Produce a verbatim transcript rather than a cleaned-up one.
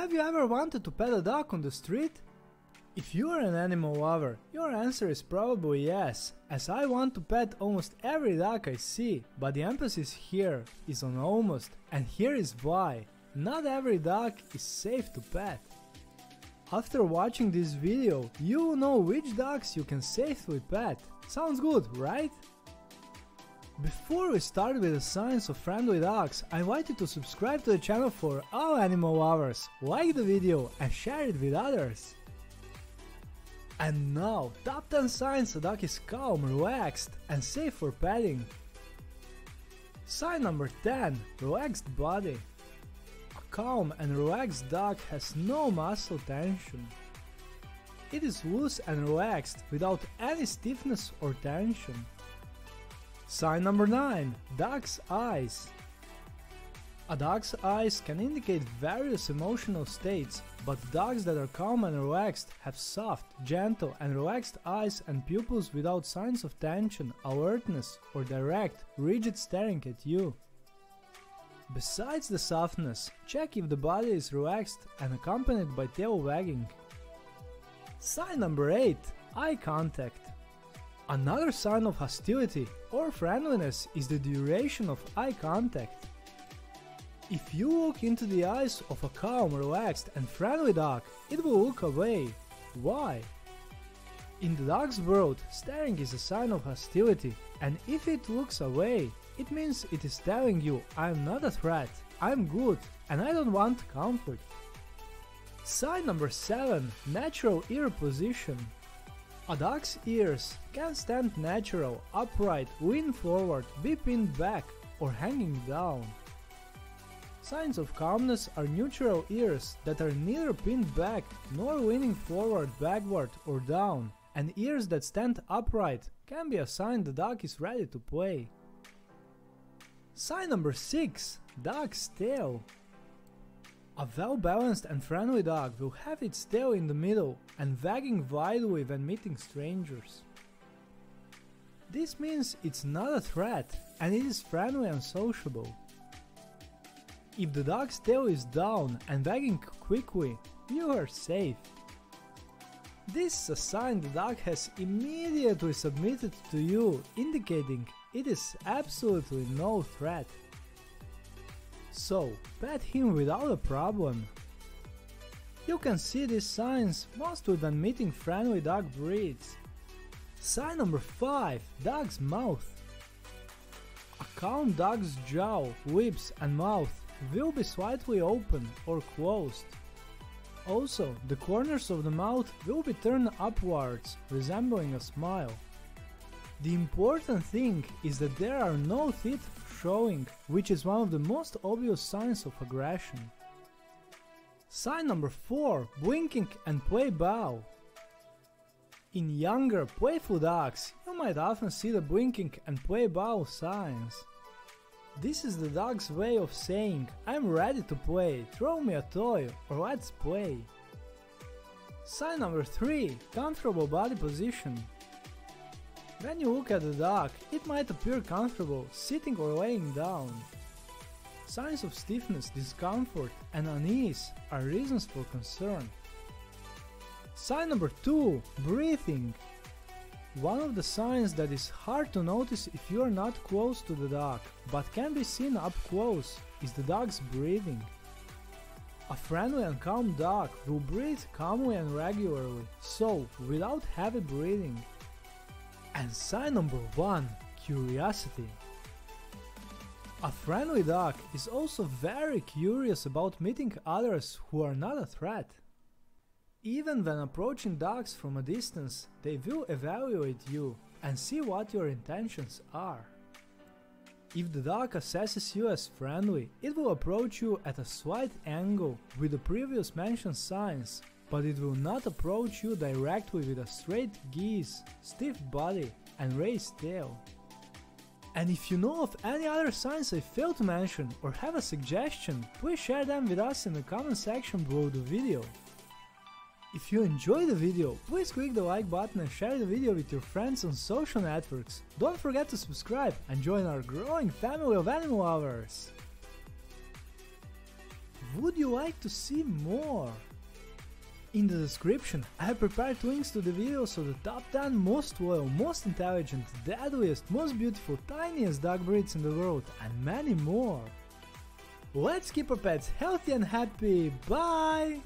Have you ever wanted to pet a dog on the street? If you are an animal lover, your answer is probably yes, as I want to pet almost every dog I see, but the emphasis here is on almost, and here is why. Not every dog is safe to pet. After watching this video, you will know which dogs you can safely pet. Sounds good, right? Before we start with the science of friendly dogs, I invite you to subscribe to the channel for all animal lovers, like the video and share it with others. And now, top ten signs a dog is calm, relaxed and safe for petting. Sign number ten. Relaxed body. A calm and relaxed dog has no muscle tension. It is loose and relaxed, without any stiffness or tension. Sign number nine. Dog's eyes. A dog's eyes can indicate various emotional states, but dogs that are calm and relaxed have soft, gentle and relaxed eyes and pupils without signs of tension, alertness or direct, rigid staring at you. Besides the softness, check if the body is relaxed and accompanied by tail wagging. Sign number eight. Eye contact. Another sign of hostility or friendliness is the duration of eye contact. If you look into the eyes of a calm, relaxed and friendly dog, it will look away. Why? In the dog's world, staring is a sign of hostility, and if it looks away, it means it is telling you, I'm not a threat, I'm good, and I don't want conflict. Sign number seven. Natural ear position. A dog's ears can stand natural, upright, lean forward, be pinned back or hanging down. Signs of calmness are neutral ears that are neither pinned back nor leaning forward, backward or down, and ears that stand upright can be a sign the dog is ready to play. Sign number six. Dog's tail. A well-balanced and friendly dog will have its tail in the middle and wagging widely when meeting strangers. This means it's not a threat and it is friendly and sociable. If the dog's tail is down and wagging quickly, you are safe. This is a sign the dog has immediately submitted to you, indicating it is absolutely no threat. So, pet him without a problem. You can see these signs mostly when meeting friendly dog breeds. Sign number five. Dog's mouth. A calm dog's jaw, lips and mouth will be slightly open or closed. Also, the corners of the mouth will be turned upwards, resembling a smile. The important thing is that there are no teeth showing, which is one of the most obvious signs of aggression. Sign number four. Blinking and play bow. In younger, playful dogs, you might often see the blinking and play bow signs. This is the dog's way of saying, I'm ready to play, throw me a toy, or let's play. Sign number three. Comfortable body position. When you look at the dog, it might appear comfortable, sitting or laying down. Signs of stiffness, discomfort, and unease are reasons for concern. Sign number two. Breathing. One of the signs that is hard to notice if you are not close to the dog, but can be seen up close, is the dog's breathing. A friendly and calm dog will breathe calmly and regularly, so without heavy breathing. And sign number one. Curiosity. A friendly dog is also very curious about meeting others who are not a threat. Even when approaching dogs from a distance, they will evaluate you and see what your intentions are. If the dog assesses you as friendly, it will approach you at a slight angle with the previous mentioned signs, but it will not approach you directly with a straight gaze, stiff body and raised tail. And if you know of any other signs I failed to mention or have a suggestion, please share them with us in the comment section below the video. If you enjoyed the video, please click the like button and share the video with your friends on social networks. Don't forget to subscribe and join our growing family of animal lovers! would you like to see more? In the description, I have prepared links to the video, so the top ten most loyal, most intelligent, deadliest, most beautiful, tiniest dog breeds in the world, and many more. Let's keep our pets healthy and happy, bye!